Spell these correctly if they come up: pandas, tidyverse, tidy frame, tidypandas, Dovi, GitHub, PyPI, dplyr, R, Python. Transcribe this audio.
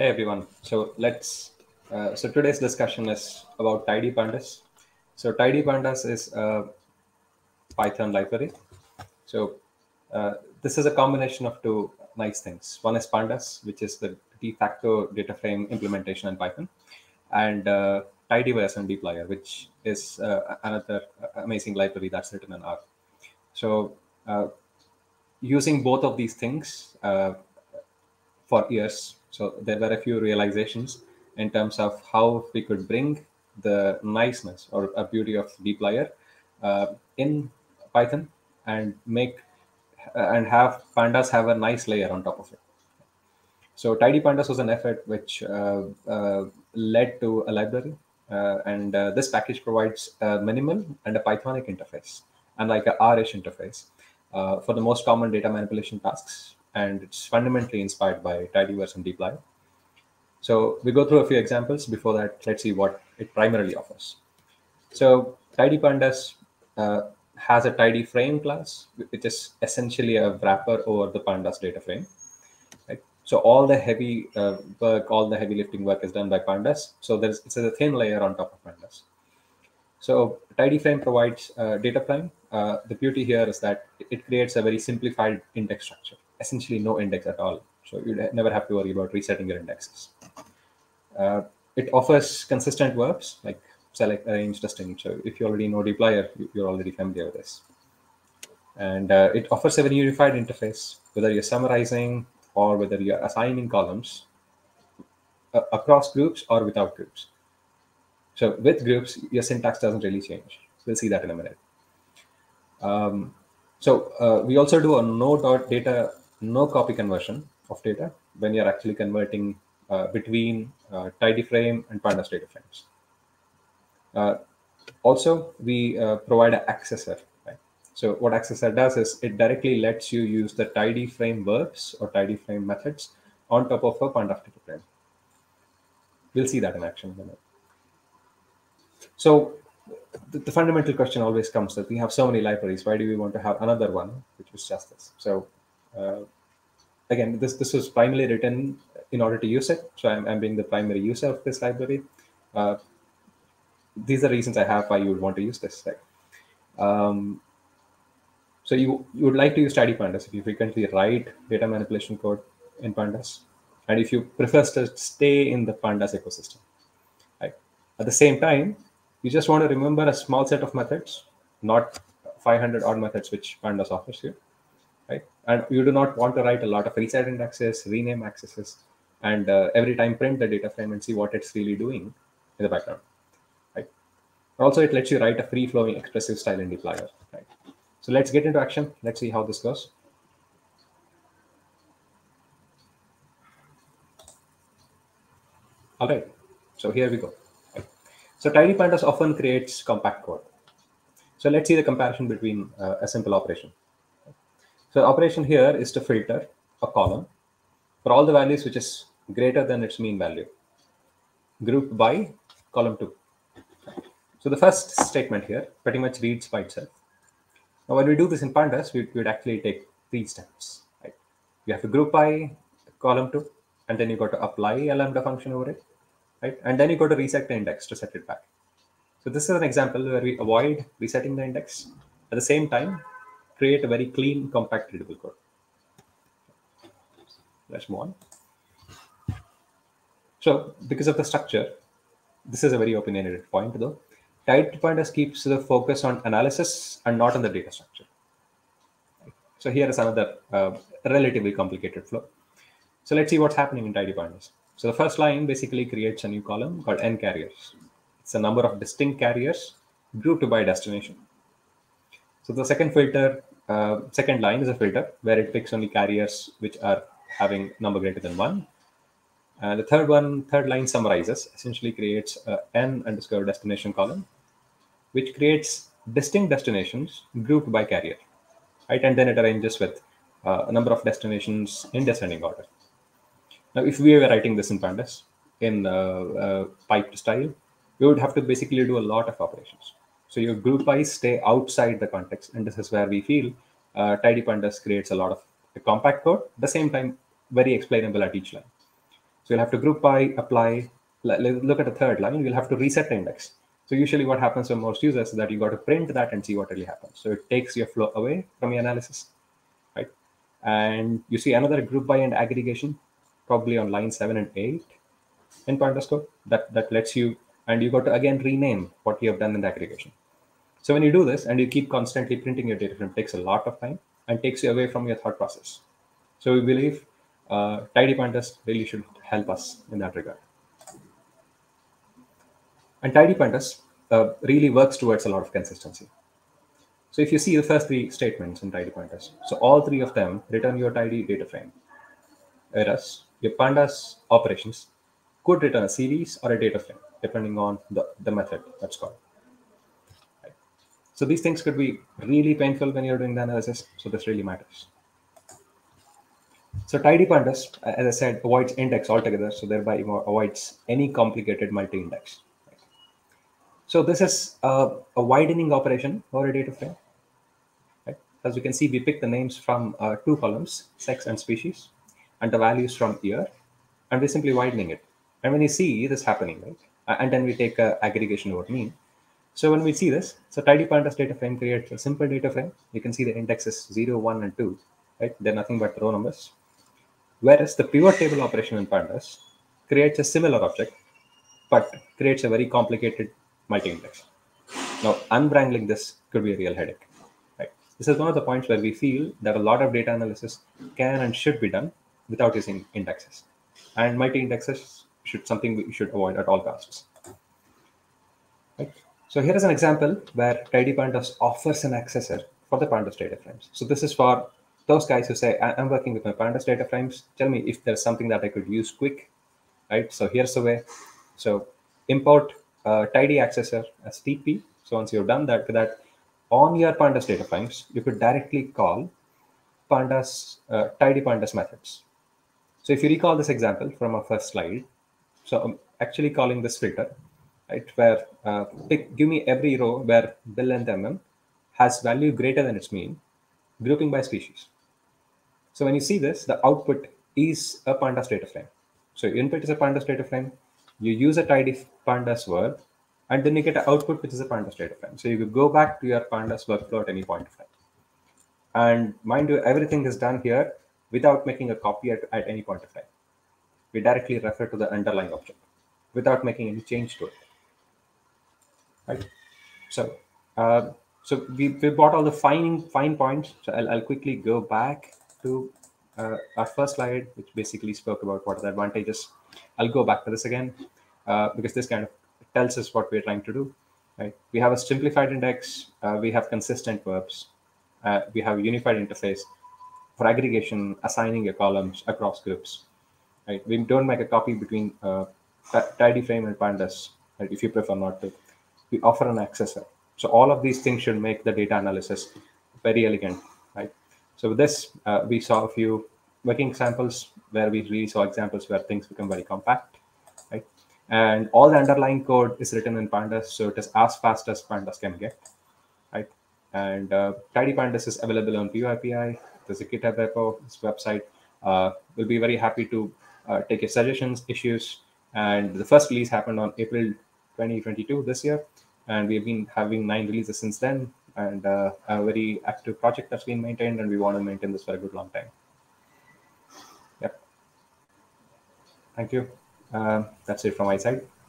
Hey everyone. So today's discussion is about tidypandas. So tidypandas is a Python library. So this is a combination of two nice things. One is pandas, which is the de facto data frame implementation in Python, and tidyverse and dplyr, which is another amazing library that's written in R. So using both of these things for years, so there were a few realizations in terms of how we could bring the niceness or beauty of dplyr in Python and have pandas have a nice layer on top of it. So tidypandas was an effort which led to a library, and this package provides a minimal and a Pythonic interface, and like a R-ish interface for the most common data manipulation tasks. And it's fundamentally inspired by tidyverse and dplyr. So we go through a few examples. Before that, let's see what it primarily offers. So tidypandas has a tidy frame class, which is essentially a wrapper over the pandas data frame. Right? So all the heavy lifting work is done by pandas. So it's a thin layer on top of pandas. So tidy frame provides data prime. The beauty here is that it creates a very simplified index structure. Essentially no index at all. So you never have to worry about resetting your indexes. It offers consistent verbs like select, arrange, distinguish. So if you already know dplyr, you're already familiar with this. And it offers a very unified interface, whether you're summarizing or whether you're assigning columns across groups or without groups. So with groups, your syntax doesn't really change. We'll see that in a minute. So we also do a no copy conversion of data when you're actually converting between tidy frame and pandas data frames. Also, we provide an accessor. Right? So what accessor does is it directly lets you use the tidy frame verbs or tidy frame methods on top of a pandas data frame. We'll see that in action in a minute. So the fundamental question always comes that we have so many libraries. Why do we want to have another one, which is just this? So again, this was primarily written in order to use it. So I'm being the primary user of this library. These are reasons I have why you would want to use this. Right? So you would like to use tidypandas if you frequently write data manipulation code in pandas, and if you prefer to stay in the pandas ecosystem. Right? At the same time, you just want to remember a small set of methods, not 500 odd methods which pandas offers you, right? And you do not want to write a lot of reset indexes, rename accesses, and every time print the data frame and see what it's really doing in the background, right? Also, it lets you write a free-flowing expressive style in dplyr, right? So let's get into action. Let's see how this goes. All right, so here we go. So tidypandas often creates compact code. So let's see the comparison between a simple operation. So the operation here is to filter a column for all the values which is greater than its mean value, grouped by column 2. So the first statement here pretty much reads by itself. Now, when we do this in pandas, we would actually take 3 steps. Right? You have to group by column 2, and then you got to apply a lambda function over it. Right? And then you go to reset the index to set it back. So this is an example where we avoid resetting the index. At the same time, create a very clean, compact, readable code. Let's move on. So because of the structure, this is a very opinionated point though. Tidypandas keeps the focus on analysis and not on the data structure. Right? So here is another relatively complicated flow. So let's see what's happening in tidypandas. So the first line basically creates a new column called n carriers. It's a number of distinct carriers grouped by destination. So the second line is a filter where it picks only carriers which are having number greater than 1. And the third line summarizes, essentially creates a n_destination column, which creates distinct destinations grouped by carrier, right? And then it arranges with a number of destinations in descending order. Now, if we were writing this in pandas, in piped style, you would have to basically do a lot of operations. So your group bys stay outside the context, and this is where we feel tidypandas creates a lot of compact code, at the same time very explainable at each line. So you'll have to group by, apply. Look at the third line. You'll have to reset the index. So usually what happens for most users is that you got to print that and see what really happens. So it takes your flow away from your analysis, right? And you see another group by and aggregation, probably on line 7 and 8 in pandas code. That lets you, and you got to again rename what you have done in the aggregation. So when you do this and you keep constantly printing your data frame, it takes a lot of time and takes you away from your thought process. So we believe tidypandas really should help us in that regard. And tidypandas really works towards a lot of consistency. So if you see the first three statements in tidypandas, so all three of them return your tidy data frame. Whereas your pandas operations could return a series or a data frame, depending on the method that's called. Right. So these things could be really painful when you're doing the analysis. So this really matters. So tidypandas, as I said, avoids index altogether. So thereby avoids any complicated multi-index. So this is a widening operation for a data frame. Right? As you can see, we pick the names from two columns, sex and species, and the values from year, and we're simply widening it. And when you see this happening, right? And then we take aggregation over mean. So when we see this, so tidypandas data frame creates a simple data frame. You can see the indexes 0, 1, and 2. Right? They're nothing but row numbers. Whereas the pivot table operation in pandas creates a similar object, but creates a very complicated multi-index. Now, unwrangling this could be a real headache. Right? This is one of the points where we feel that a lot of data analysis can and should be done without using indexes. And multi-indexes should something we should avoid at all costs. Right? So here is an example where tidypandas offers an accessor for the pandas data frames. So this is for those guys who say, I'm working with my pandas data frames. Tell me if there's something that I could use quick. Right? So here's the way. So import tidy accessor as TP. So once you've done that, on your pandas data frames, you could directly call pandas tidypandas methods. So if you recall this example from our first slide, so I'm actually calling this filter, right? Where give me every row where the length mm has value greater than its mean, grouping by species. So when you see this, the output is a pandas data frame. So your input is a pandas data frame. You use a tidy pandas word, and then you get an output, which is a pandas data frame. So you could go back to your pandas workflow at any point of time. And mind you, everything is done here without making a copy at any point of time. We directly refer to the underlying object without making any change to it. Right? So, so we brought all the fine points. So I'll quickly go back to our first slide, which basically spoke about what are the advantages. I'll go back to this again because this kind of tells us what we're trying to do. Right? We have a simplified index. We have consistent verbs. We have a unified interface for aggregation, assigning your columns across groups. Right? We don't make a copy between tidy frame and pandas, right, if you prefer not to. We offer an accessor. So all of these things should make the data analysis very elegant. Right? So with this, we saw a few working samples where we really saw examples where things become very compact, right? And all the underlying code is written in pandas, so it is as fast as pandas can get, right? And tidypandas is available on PyPI. There's a GitHub repo, this website. We'll be very happy to take your suggestions, issues. And the first release happened on April 2022 this year, and we've been having 9 releases since then, and a very active project that's been maintained, and we want to maintain this for a good long time. Thank you. That's it from my side.